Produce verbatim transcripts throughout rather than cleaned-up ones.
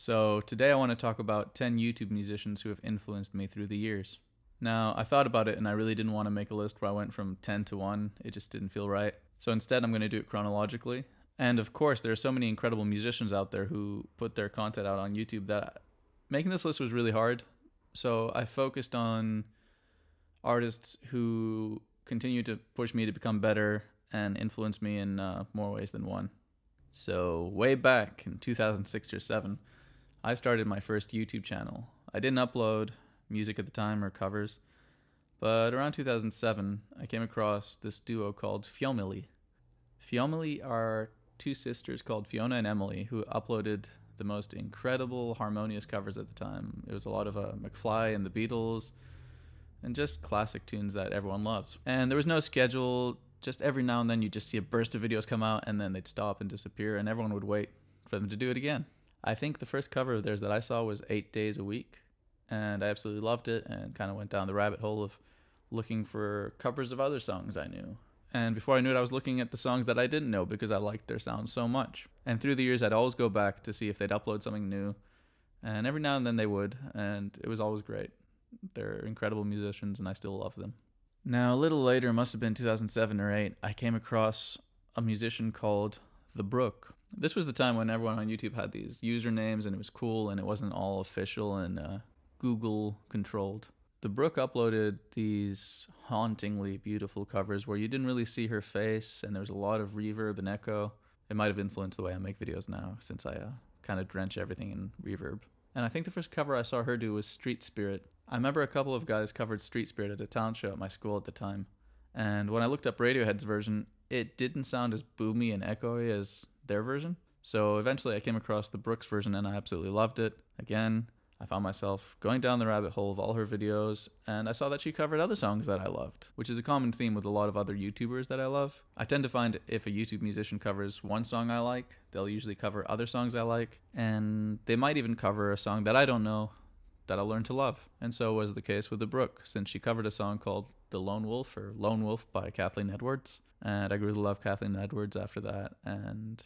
So today I want to talk about ten YouTube musicians who have influenced me through the years. Now, I thought about it and I really didn't want to make a list where I went from ten to one. It just didn't feel right. So instead, I'm going to do it chronologically. And of course, there are so many incredible musicians out there who put their content out on YouTube that making this list was really hard. So I focused on artists who continue to push me to become better and influence me in uh, more ways than one. So way back in two thousand six or seven, I started my first YouTube channel. I didn't upload music at the time or covers, but around two thousand seven, I came across this duo called Fiomily. Fiomily are two sisters called Fiona and Emily who uploaded the most incredible harmonious covers at the time. It was a lot of uh, McFly and the Beatles and just classic tunes that everyone loves. And there was no schedule. Just every now and then you just see a burst of videos come out and then they'd stop and disappear and everyone would wait for them to do it again. I think the first cover of theirs that I saw was Eight Days a Week, and I absolutely loved it and kind of went down the rabbit hole of looking for covers of other songs I knew. And before I knew it, I was looking at the songs that I didn't know because I liked their sound so much. And through the years, I'd always go back to see if they'd upload something new. And every now and then they would, and it was always great. They're incredible musicians, and I still love them. Now, a little later, must have been two thousand seven or eight, I came across a musician called thebrooke. This was the time when everyone on YouTube had these usernames, and it was cool, and it wasn't all official and uh, Google-controlled. thebrooke uploaded these hauntingly beautiful covers where you didn't really see her face and there was a lot of reverb and echo. It might have influenced the way I make videos now since I uh, kind of drench everything in reverb. And I think the first cover I saw her do was Street Spirit. I remember a couple of guys covered Street Spirit at a talent show at my school at the time. And when I looked up Radiohead's version, it didn't sound as boomy and echoey as their version. So eventually I came across thebrooke's version and I absolutely loved it. Again, I found myself going down the rabbit hole of all her videos, and I saw that she covered other songs that I loved, which is a common theme with a lot of other YouTubers that I love. I tend to find if a YouTube musician covers one song I like, they'll usually cover other songs I like, and they might even cover a song that I don't know that I'll learn to love. And so was the case with thebrooke, since she covered a song called The Lone Wolf, or Lone Wolf by Kathleen Edwards, and I grew to love Kathleen Edwards after that, and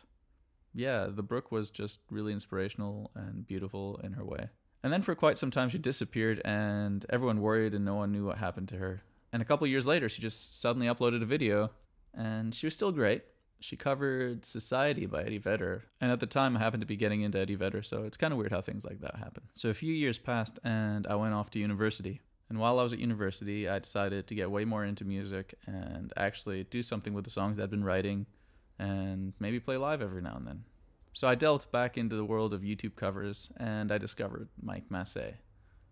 yeah, thebrooke was just really inspirational and beautiful in her way. And then for quite some time, she disappeared and everyone worried and no one knew what happened to her. And a couple years later, she just suddenly uploaded a video and she was still great. She covered Society by Eddie Vedder. And at the time, I happened to be getting into Eddie Vedder, so it's kind of weird how things like that happen. So a few years passed and I went off to university. And while I was at university, I decided to get way more into music and actually do something with the songs I'd been writing and maybe play live every now and then. So I delved back into the world of YouTube covers, and I discovered Mike Massé.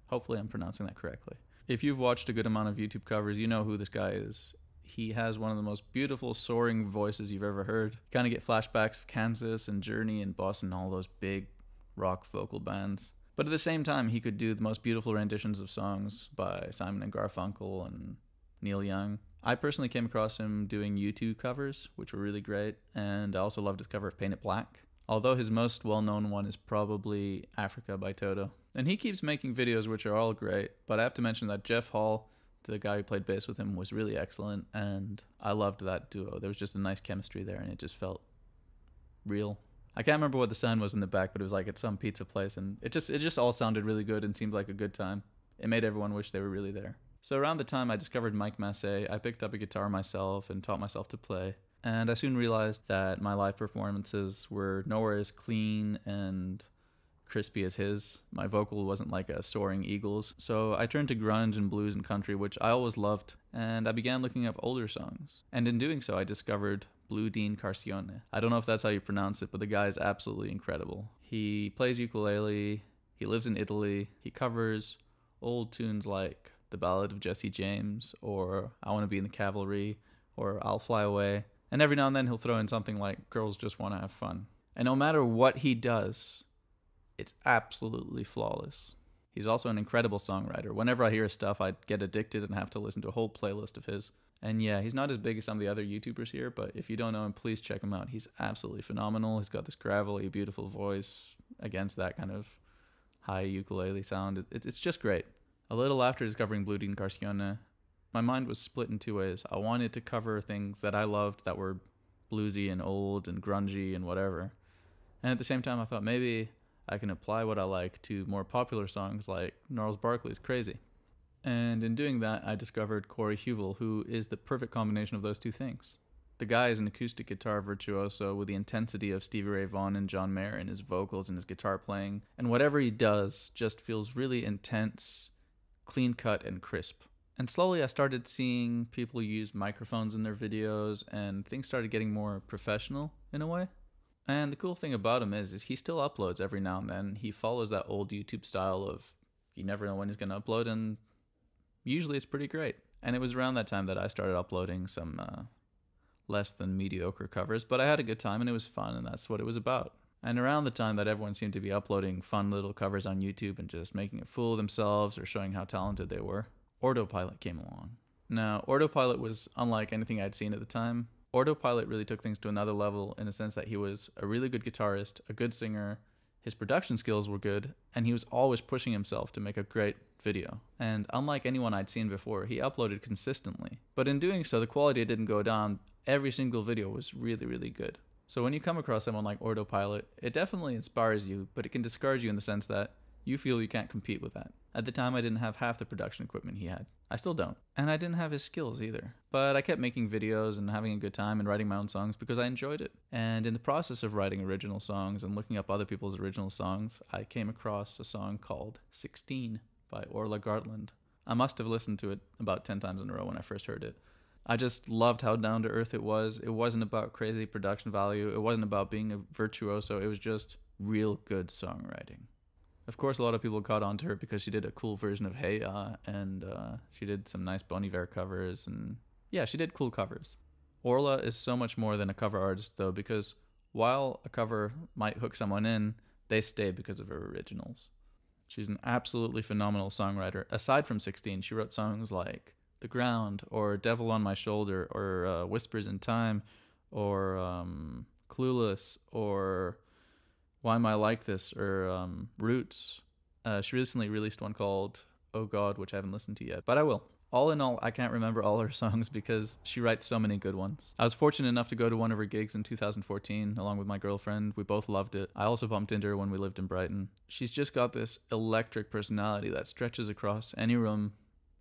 Hopefully I'm pronouncing that correctly. If you've watched a good amount of YouTube covers, you know who this guy is. He has one of the most beautiful, soaring voices you've ever heard. You kind of get flashbacks of Kansas and Journey and Boston, all those big rock vocal bands. But at the same time, he could do the most beautiful renditions of songs by Simon and Garfunkel and Neil Young. I personally came across him doing U two covers, which were really great, and I also loved his cover of Paint It Black. Although his most well-known one is probably Africa by Toto. And he keeps making videos which are all great, but I have to mention that Jeff Hall, the guy who played bass with him, was really excellent, and I loved that duo. There was just a nice chemistry there, and it just felt real. I can't remember what the sound was in the back, but it was like at some pizza place, and it just, it just all sounded really good and seemed like a good time. It made everyone wish they were really there. So around the time I discovered Mike Massé, I picked up a guitar myself and taught myself to play. And I soon realized that my live performances were nowhere as clean and crispy as his. My vocal wasn't like a soaring eagle's. So I turned to grunge and blues and country, which I always loved. And I began looking up older songs. And in doing so, I discovered BlueDeanCarcione. I don't know if that's how you pronounce it, but the guy is absolutely incredible. He plays ukulele. He lives in Italy. He covers old tunes like The Ballad of Jesse James, or I Want to Be in the Cavalry, or I'll Fly Away. And every now and then he'll throw in something like Girls Just Want to Have Fun. And no matter what he does, it's absolutely flawless. He's also an incredible songwriter. Whenever I hear his stuff, I get addicted and have to listen to a whole playlist of his. And yeah, he's not as big as some of the other YouTubers here, but if you don't know him, please check him out. He's absolutely phenomenal. He's got this gravelly, beautiful voice against that kind of high ukulele sound. It's just great. A little after discovering BlueDeanCarcione, my mind was split in two ways. I wanted to cover things that I loved that were bluesy and old and grungy and whatever. And at the same time, I thought maybe I can apply what I like to more popular songs like Gnarls Barkley's Crazy. And in doing that, I discovered Corey Heuvel, who is the perfect combination of those two things. The guy is an acoustic guitar virtuoso with the intensity of Stevie Ray Vaughan and John Mayer in his vocals and his guitar playing, and whatever he does just feels really intense, clean cut, and crisp. And slowly I started seeing people use microphones in their videos, and things started getting more professional in a way. And the cool thing about him is, is he still uploads every now and then. He follows that old YouTube style of you never know when he's going to upload, and usually it's pretty great. And it was around that time that I started uploading some uh, less than mediocre covers, but I had a good time and it was fun, and that's what it was about. And around the time that everyone seemed to be uploading fun little covers on YouTube and just making a fool of themselves or showing how talented they were, OrtoPilot came along. Now, OrtoPilot was unlike anything I'd seen at the time. OrtoPilot really took things to another level in the sense that he was a really good guitarist, a good singer, his production skills were good, and he was always pushing himself to make a great video. And unlike anyone I'd seen before, he uploaded consistently. But in doing so, the quality didn't go down. Every single video was really, really good. So when you come across someone like OrtoPilot, it definitely inspires you, but it can discourage you in the sense that you feel you can't compete with that. At the time, I didn't have half the production equipment he had. I still don't. And I didn't have his skills either. But I kept making videos and having a good time and writing my own songs because I enjoyed it. And in the process of writing original songs and looking up other people's original songs, I came across a song called sixteen by Orla Gartland. I must have listened to it about ten times in a row when I first heard it. I just loved how down to earth it was. It wasn't about crazy production value. It wasn't about being a virtuoso. It was just real good songwriting. Of course, a lot of people caught on to her because she did a cool version of Hey Ya, and uh, she did some nice Bon Iver covers, and yeah, she did cool covers. Orla is so much more than a cover artist, though, because while a cover might hook someone in, they stay because of her originals. She's an absolutely phenomenal songwriter. Aside from sixteen, she wrote songs like The Ground, or Devil on My Shoulder, or uh, Whispers in Time, or um, Clueless, or Why Am I Like This, or um, Roots. Uh, she recently released one called Oh God, which I haven't listened to yet, but I will. All in all, I can't remember all her songs because she writes so many good ones. I was fortunate enough to go to one of her gigs in two thousand fourteen along with my girlfriend. We both loved it. I also bumped into her when we lived in Brighton. She's just got this electric personality that stretches across any room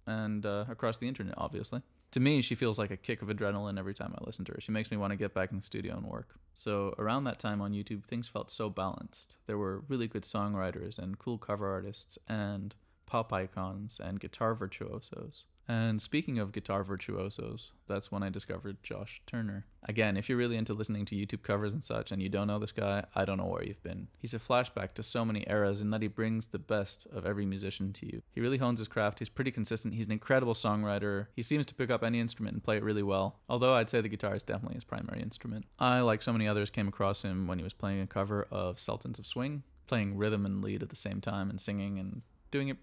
and uh, across the internet, obviously. To me, she feels like a kick of adrenaline every time I listen to her. She makes me want to get back in the studio and work. So around that time on YouTube, things felt so balanced. There were really good songwriters and cool cover artists and pop icons and guitar virtuosos. And speaking of guitar virtuosos, that's when I discovered Josh Turner. Again, if you're really into listening to YouTube covers and such and you don't know this guy, I don't know where you've been. He's a flashback to so many eras in that he brings the best of every musician to you. He really hones his craft, he's pretty consistent, he's an incredible songwriter, he seems to pick up any instrument and play it really well, although I'd say the guitar is definitely his primary instrument. I, like so many others, came across him when he was playing a cover of Sultans of Swing, playing rhythm and lead at the same time and singing and doing it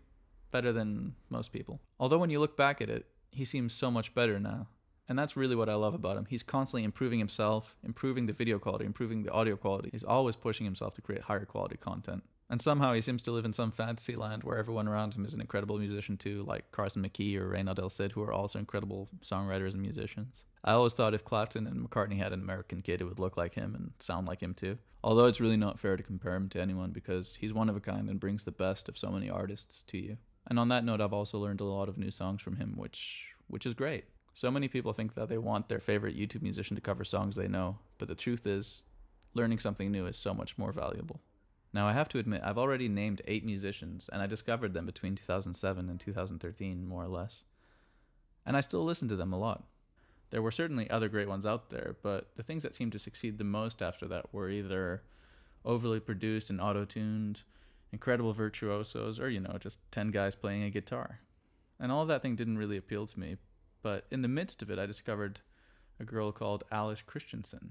better than most people. Although when you look back at it, he seems so much better now. And that's really what I love about him. He's constantly improving himself, improving the video quality, improving the audio quality. He's always pushing himself to create higher quality content. And somehow he seems to live in some fantasy land where everyone around him is an incredible musician too, like Carson McKee or Reyna Del Cid, who are also incredible songwriters and musicians. I always thought if Clapton and McCartney had an American kid, it would look like him and sound like him too. Although it's really not fair to compare him to anyone because he's one of a kind and brings the best of so many artists to you. And on that note, I've also learned a lot of new songs from him, which which is great. So many people think that they want their favorite YouTube musician to cover songs they know, but the truth is, learning something new is so much more valuable. Now, I have to admit, I've already named eight musicians, and I discovered them between two thousand seven and two thousand thirteen, more or less. And I still listen to them a lot. There were certainly other great ones out there, but the things that seemed to succeed the most after that were either overly produced and auto-tuned, incredible virtuosos, or, you know, just ten guys playing a guitar. And all of that thing didn't really appeal to me, but in the midst of it, I discovered a girl called Alice Kristiansen.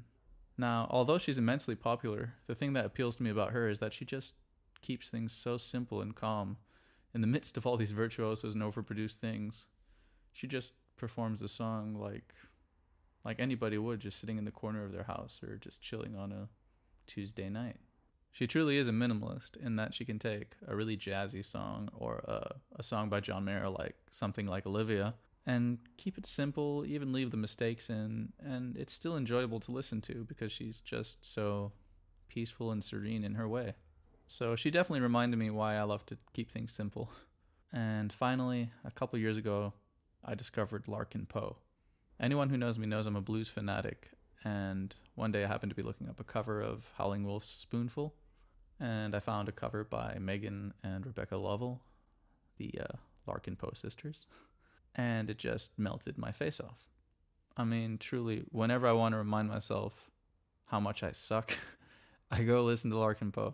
Now, although she's immensely popular, the thing that appeals to me about her is that she just keeps things so simple and calm. In the midst of all these virtuosos and overproduced things, she just performs the song like like anybody would, just sitting in the corner of their house or just chilling on a Tuesday night. She truly is a minimalist in that she can take a really jazzy song or a, a song by John Mayer like something like Olivia and keep it simple, even leave the mistakes in, and it's still enjoyable to listen to because she's just so peaceful and serene in her way. So she definitely reminded me why I love to keep things simple. And finally, a couple years ago, I discovered Larkin Poe. Anyone who knows me knows I'm a blues fanatic, and one day I happened to be looking up a cover of Howling Wolf's Spoonful, and I found a cover by Megan and Rebecca Lovell, the uh, Larkin Poe sisters, and it just melted my face off. I mean, truly, whenever I want to remind myself how much I suck, I go listen to Larkin Poe.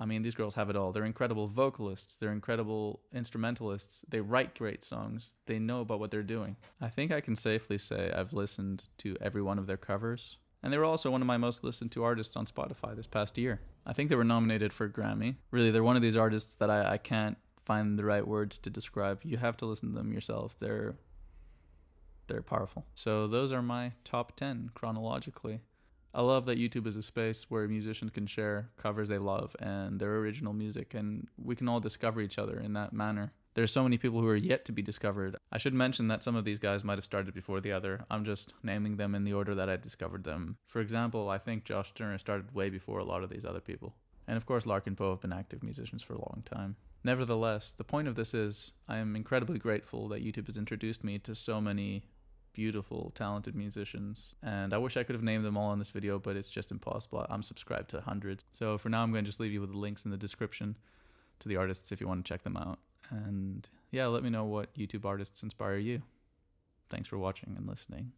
I mean, these girls have it all. They're incredible vocalists. They're incredible instrumentalists. They write great songs. They know about what they're doing. I think I can safely say I've listened to every one of their covers. And they were also one of my most listened to artists on Spotify this past year. I think they were nominated for a Grammy. Really, they're one of these artists that I, I can't find the right words to describe. You have to listen to them yourself. They're, they're powerful. So those are my top ten chronologically. I love that YouTube is a space where musicians can share covers they love and their original music, and we can all discover each other in that manner. There's so many people who are yet to be discovered. I should mention that some of these guys might have started before the other. I'm just naming them in the order that I discovered them. For example, I think Josh Turner started way before a lot of these other people. And of course, Larkin Poe have been active musicians for a long time. Nevertheless, the point of this is I am incredibly grateful that YouTube has introduced me to so many beautiful, talented musicians, and I wish I could have named them all in this video, but it's just impossible. I'm subscribed to hundreds. So for now, I'm going to just leave you with the links in the description to the artists if you want to check them out. And yeah, let me know what YouTube artists inspire you. Thanks for watching and listening.